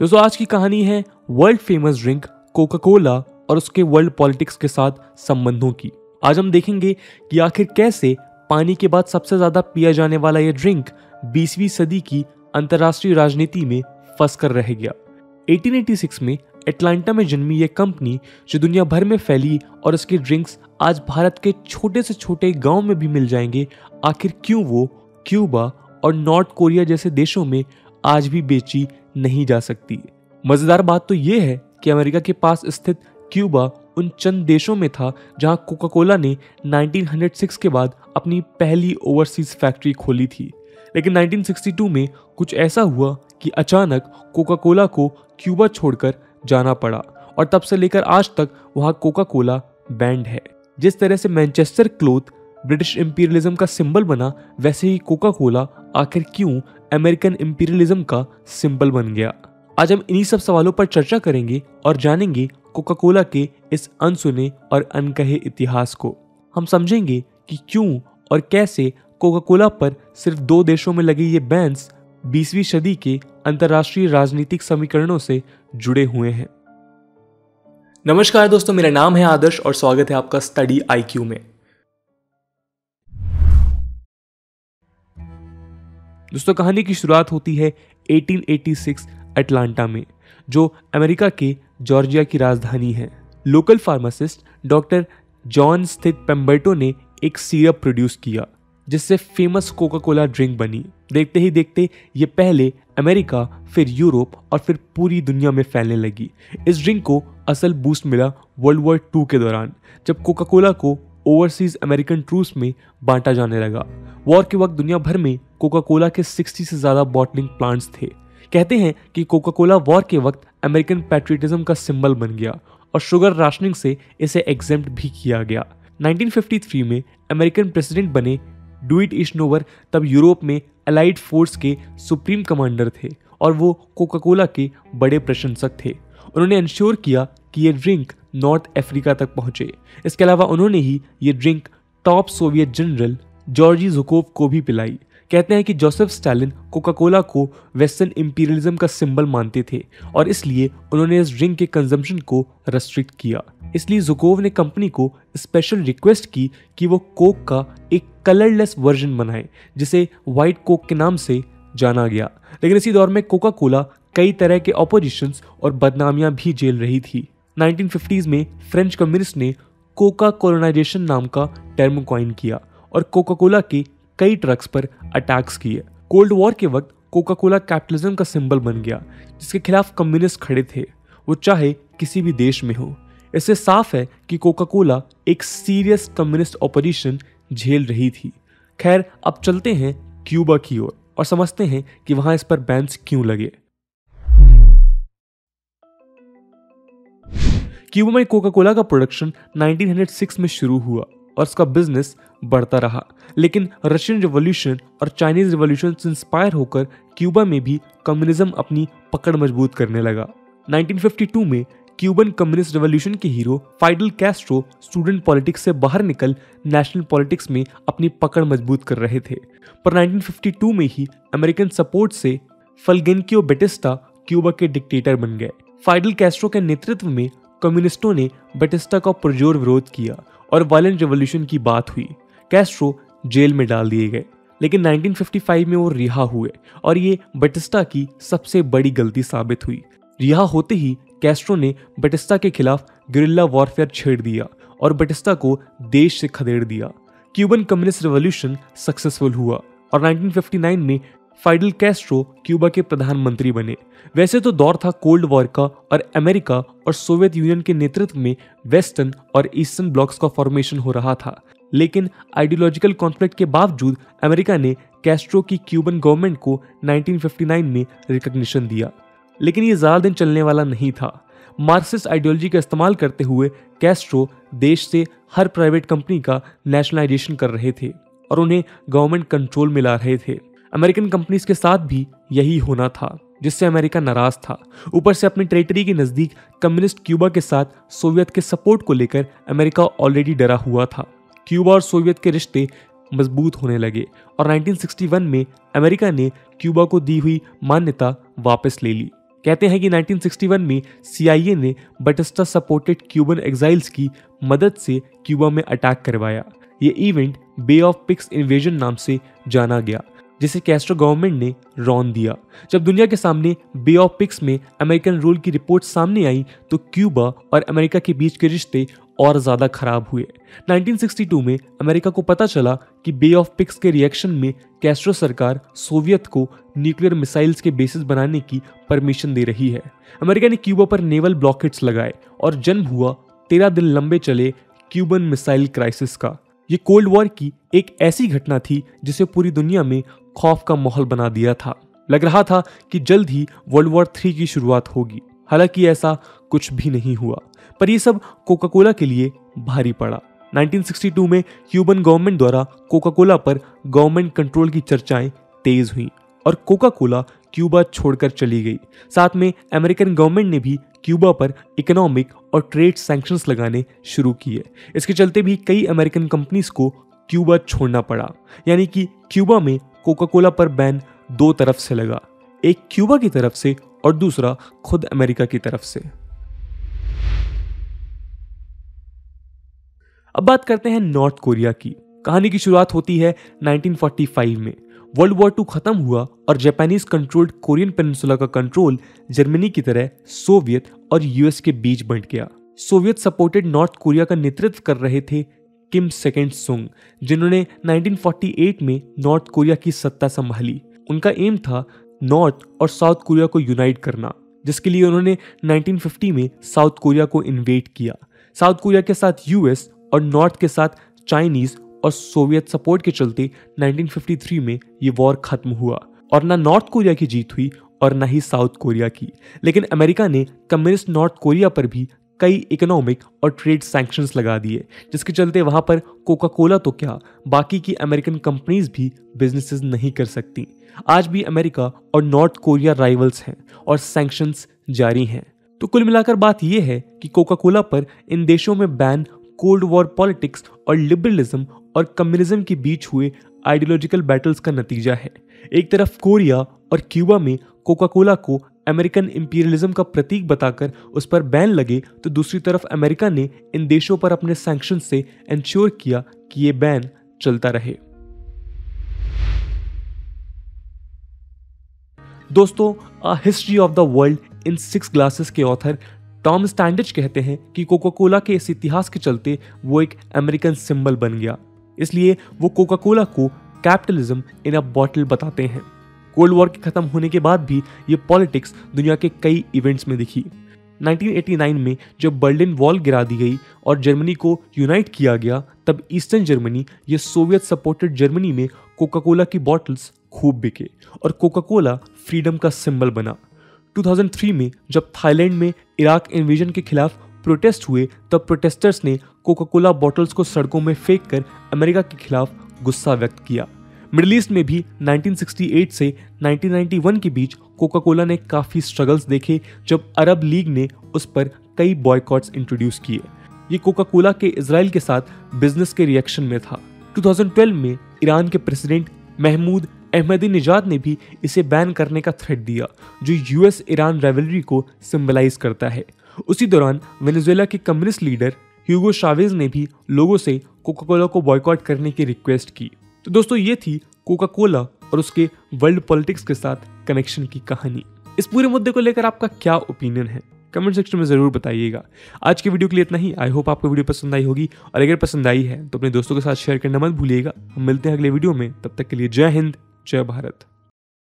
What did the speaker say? दोस्तों आज की कहानी है world famous drink Coca Cola और उसके वर्ल्ड पॉलिटिक्स के साथ संबंधों की। आज हम देखेंगे कि आखिर कैसे पानी के बाद सबसे ज्यादा पिया जाने वाला यह ड्रिंक 20वीं सदी की अंतर्राष्ट्रीय राजनीति में फंस कर रह गया। 1886 में एटलांटा में जन्मी यह कंपनी जो दुनिया भर में फैली और इसके ड्रिंक्स आज भारत के छोटे से छोटे गाँव में भी मिल जाएंगे, आखिर क्यों वो क्यूबा और नॉर्थ कोरिया जैसे देशों में आज भी बेची नहीं जा सकती। मजेदार बात तो यह है कि अमेरिका के पास स्थित क्यूबा उन चंद देशों में था जहां कोका कोला ने 1906 के बाद अपनी पहली ओवरसीज फैक्ट्री खोली थी, लेकिन 1962 में कुछ ऐसा हुआ कि अचानक कोका कोला को क्यूबा छोड़कर जाना पड़ा और तब से लेकर आज तक वहां कोका कोला बैंड है। जिस तरह से मैनचेस्टर क्लोथ ब्रिटिश इंपीरियलिज्म का सिंबल बना, वैसे ही कोका कोला आखिर क्यों अमेरिकन इंपीरियलिज्म का सिंबल बन गया। आज हम इन्हीं सब सवालों पर चर्चा करेंगे और जानेंगे कोका कोला के इस अनसुने और अनकहे इतिहास को। हम समझेंगे कि क्यों और कैसे कोका कोला पर सिर्फ दो देशों में लगी ये बैन्स 20वीं सदी के अंतर्राष्ट्रीय राजनीतिक समीकरणों से जुड़े हुए हैं। नमस्कार दोस्तों, मेरा नाम है आदर्श और स्वागत है आपका स्टडी IQ में। दोस्तों कहानी की शुरुआत होती है 1886 अटलांटा में, जो अमेरिका के जॉर्जिया की राजधानी है। लोकल फार्मासिस्ट डॉक्टर जॉन स्थित पेम्बर्टो ने एक सीरप प्रोड्यूस किया जिससे फेमस कोका कोला ड्रिंक बनी। देखते ही देखते ये पहले अमेरिका, फिर यूरोप और फिर पूरी दुनिया में फैलने लगी। इस ड्रिंक को असल बूस्ट मिला वर्ल्ड वॉर II के दौरान, जब कोका कोला को ओवरसीज अमेरिकन ट्रूप्स में बांटा जाने लगा। वॉर के वक्त दुनिया भर में कोका कोला के 60 से ज़्यादा बॉटलिंग प्लांट्स थे। कहते हैं कि कोका कोला वॉर के वक्त अमेरिकन पैट्रियटिज्म का सिंबल बन गया और शुगर राशनिंग से इसे एग्जेम्प्ट भी किया गया। 1953 में अमेरिकन प्रेसिडेंट बने ड्वाइट एइसेनहोवर तब यूरोप में अलाइड फोर्स के सुप्रीम कमांडर थे और वो कोका कोला के बड़े प्रशंसक थे। उन्होंने इंश्योर किया कि ये ड्रिंक नॉर्थ अफ्रीका तक पहुँचे। इसके अलावा उन्होंने ही ये drink top Soviet general Georgy Zhukov को भी पिलाई। कहते हैं कि जोसेफ स्टालिन कोका कोला को वेस्टर्न इंपीरियलिज्म का सिंबल मानते थे और इसलिए उन्होंने इस ड्रिंक के कंजम्पशन को रेस्ट्रिक्ट किया। इसलिए ज़ुकोव ने कंपनी को स्पेशल रिक्वेस्ट की कि वो कोक का एक कलरलेस वर्जन बनाए जिसे वाइट कोक के नाम से जाना गया। लेकिन इसी दौर में कोका कोला कई तरह के ऑपोजिशंस और बदनामियाँ भी झेल रही थी। 1950s में फ्रेंच कम्युनिस्ट ने कोका कोलोनाइजेशन नाम का टर्म कॉइन किया और कोका कोला के कई ट्रक्स पर अटैक्स किए। कोल्ड वॉर के वक्त कोका कोला कैपिटलिज्म का सिंबल बन गया जिसके खिलाफ कम्युनिस्ट खड़े थे, वो चाहे किसी भी देश में हो। इससे साफ है कि कोका कोला एक सीरियस कम्युनिस्ट ऑपोजिशन झेल रही थी। खैर अब चलते हैं क्यूबा की ओर और समझते हैं कि वहाँ इस पर बैन्स क्यों लगे। क्यूबा में कोका कोला का प्रोडक्शन 1906 में शुरू हुआ और उसका बिजनेस बढ़ता रहा, लेकिन रशियन रिवॉल्यूशन और चाइनीज रिवॉल्यूशन से इंस्पायर होकर क्यूबा में भी कम्युनिज्म अपनी पकड़ मजबूत करने लगा। 1952 में क्यूबन कम्युनिस्ट रिवॉल्यूशन के hero Fidel Castro student politics से बाहर निकल नेशनल पॉलिटिक्स में अपनी पकड़ मजबूत कर रहे थे, पर 1952 में ही अमेरिकन सपोर्ट से फुलगेंसियो बैटिस्टा क्यूबा के डिक्टेटर बन गए। फिडेल कैस्ट्रो के नेतृत्व में कम्युनिस्टों ने बैटिस्टा का पुरजोर विरोध किया और वायलेंट रिवॉल्यूशन की बात हुई। कैस्ट्रो जेल में डाल दिए गए, लेकिन 1955 में वो रिहा हुए और ये बैटिस्टा की सबसे बड़ी गलती साबित हुई। रिहा होते ही कैस्ट्रो ने बैटिस्टा के खिलाफ गुरिल्ला वॉरफेयर छेड़ दिया और बैटिस्टा को देश से खदेड़ दिया। क्यूबन कम्युनिस्ट रिवॉल्यूशन सक्सेसफुल हुआ और 1959 में फिडेल कैस्ट्रो क्यूबा के प्रधानमंत्री बने। वैसे तो दौर था कोल्ड वॉर का और अमेरिका और सोवियत यूनियन के नेतृत्व में वेस्टर्न और ईस्टर्न ब्लॉक्स का फॉर्मेशन हो रहा था, लेकिन आइडियोलॉजिकल कॉन्फ्लिक्ट के बावजूद अमेरिका ने कैस्ट्रो की क्यूबन गवर्नमेंट को 1959 में रिकग्निशन दिया। लेकिन ये ज़्यादा दिन चलने वाला नहीं था। मार्क्सिस्ट आइडियोलॉजी का इस्तेमाल करते हुए कैस्ट्रो देश से हर प्राइवेट कंपनी का नेशनलाइजेशन कर रहे थे और उन्हें गवर्नमेंट कंट्रोल में ला रहे थे। अमेरिकन कंपनीज के साथ भी यही होना था जिससे अमेरिका नाराज था। ऊपर से अपनी टेरिटरी के नज़दीक कम्युनिस्ट क्यूबा के साथ सोवियत के सपोर्ट को लेकर अमेरिका ऑलरेडी डरा हुआ था। क्यूबा और सोवियत के रिश्ते मजबूत होने लगे और 1961 में अमेरिका ने क्यूबा को दी हुई मान्यता वापस ले ली। कहते हैं कि 1961 में CIA ने बटिस्टा सपोर्टेड क्यूबन एग्जाइल्स की मदद से क्यूबा में अटैक करवाया। ये event Bay of Pigs invasion नाम से जाना गया, जिसे कैस्ट्रो गवर्नमेंट ने रौन दिया। जब दुनिया के सामने बे ऑफ पिग्स में अमेरिकन रूल की रिपोर्ट सामने आई तो क्यूबा और अमेरिका के बीच के रिश्ते और ज़्यादा खराब हुए। 1962 में अमेरिका को पता चला कि बे ऑफ पिग्स के रिएक्शन में कैस्ट्रो सरकार सोवियत को न्यूक्लियर मिसाइल्स के बेसिस बनाने की परमिशन दे रही है। अमेरिका ने क्यूबा पर नेवल ब्लॉकेट्स लगाए और जन्म हुआ 13 दिन लंबे चले क्यूबन मिसाइल क्राइसिस का। ये कोल्ड वॉर की एक ऐसी घटना थी जिसे पूरी दुनिया में खौफ का माहौल बना दिया था। लग रहा था कि जल्द ही वर्ल्ड वॉर III की शुरुआत होगी। हालांकि ऐसा कुछ भी नहीं हुआ, पर यह सब कोका कोला के लिए भारी पड़ा। 1962 में क्यूबन गवर्नमेंट द्वारा कोका कोला पर गवर्नमेंट कंट्रोल की चर्चाएं तेज हुई और कोका कोला क्यूबा छोड़कर चली गई। साथ में अमेरिकन गवर्नमेंट ने भी क्यूबा पर इकोनॉमिक और ट्रेड सैंक्शंस लगाने शुरू किए। इसके चलते भी कई अमेरिकन कंपनीज को क्यूबा छोड़ना पड़ा, यानी कि क्यूबा में कोका कोला पर बैन दो तरफ से लगा, एक क्यूबा की तरफ से और दूसरा खुद अमेरिका की तरफ से। अब बात करते हैं नॉर्थ कोरिया की। कहानी की शुरुआत होती है 1945 में। वर्ल्ड वॉर II खत्म हुआ और जापानीज कंट्रोल्ड कोरियन पेनिनसुला का कंट्रोल जर्मनी की तरह सोवियत और US के बीच बंट गया। सोवियत सपोर्टेड नॉर्थ कोरिया का नेतृत्व कर रहे थे किम सेकेंड सुंग, जिन्होंने 1948 में नॉर्थ कोरिया की सत्ता संभाली। उनका एम था नॉर्थ और साउथ कोरिया को यूनाइट करना, जिसके लिए उन्होंने 1950 में साउथ कोरिया को इन्वेट किया। साउथ कोरिया के साथ US और नॉर्थ के साथ चाइनीज और सोवियत सपोर्ट के चलते 1953 में ये वॉर खत्म हुआ और ना नॉर्थ कोरिया की जीत हुई और ना ही साउथ कोरिया की। लेकिन अमेरिका ने कम्युनिस्ट नॉर्थ कोरिया पर भी कई इकोनॉमिक और ट्रेड सैंक्शंस लगा दिए, जिसके चलते वहाँ पर कोका कोला तो क्या बाकी की अमेरिकन कंपनीज भी बिजनेसेस नहीं कर सकती। आज भी अमेरिका और नॉर्थ कोरिया राइवल्स हैं और सैंक्शंस जारी हैं। तो कुल मिलाकर बात यह है कि कोका कोला पर इन देशों में बैन कोल्ड वॉर पॉलिटिक्स और लिबरलिज्म और कम्युनिज्म के बीच हुए आइडियोलॉजिकल बैटल्स का नतीजा है। एक तरफ कोरिया और क्यूबा में कोका कोला को अमेरिकन इंपीरियलिज्म का प्रतीक बताकर उस पर बैन लगे, तो दूसरी तरफ अमेरिका ने इन देशों पर अपने सैंक्शन से इंश्योर किया कि ये बैन चलता रहे। दोस्तों, History of the world in 6 glasses के ऑथर टॉम स्टैंडिज कहते हैं कि कोका कोला के इस इतिहास के चलते वो एक अमेरिकन सिंबल बन गया। इसलिए वो कोका कोला को कैपिटलिज्म इन अ बॉटल बताते हैं। कोल्ड वॉर के खत्म होने के बाद भी ये पॉलिटिक्स दुनिया के कई इवेंट्स में दिखी। 1989 में जब बर्लिन वॉल गिरा दी गई और जर्मनी को यूनाइट किया गया, तब ईस्टर्न जर्मनी ये सोवियत सपोर्टेड जर्मनी में कोका कोला की बॉटल्स खूब बिके और कोका कोला फ्रीडम का सिंबल बना। 2003 में जब थाईलैंड में इराक इन्वेजन के खिलाफ प्रोटेस्ट हुए, तब प्रोटेस्टर्स ने कोका कोला बॉटल्स को सड़कों में फेंक कर अमेरिका के खिलाफ गुस्सा व्यक्त किया। मिडिल ईस्ट में भी 1968 से 1991 के बीच कोका कोला ने काफ़ी स्ट्रगल्स देखे, जब अरब लीग ने उस पर कई बॉयकॉट्स इंट्रोड्यूस किए। ये कोका कोला के इजराइल के साथ बिजनेस के रिएक्शन में था। 2012 में ईरान के प्रेसिडेंट महमूद अहमदीनेजाद ने भी इसे बैन करने का थ्रेट दिया, जो US ईरान राइवलरी को सिंबलाइज करता है। उसी दौरान वेनेजुएला के कम्युनिस्ट लीडर ह्यूगो शावेज ने भी लोगों से कोका कोला को बॉयकॉट करने की रिक्वेस्ट की। तो दोस्तों, ये थी कोका कोला और उसके वर्ल्ड पॉलिटिक्स के साथ कनेक्शन की कहानी। इस पूरे मुद्दे को लेकर आपका क्या ओपिनियन है, कमेंट सेक्शन में ज़रूर बताइएगा। आज के वीडियो के लिए इतना ही। आई होप आपको वीडियो पसंद आई होगी, और अगर पसंद आई है तो अपने दोस्तों के साथ शेयर करना मत भूलिएगा। हम मिलते हैं अगले वीडियो में, तब तक के लिए जय हिंद, जय भारत।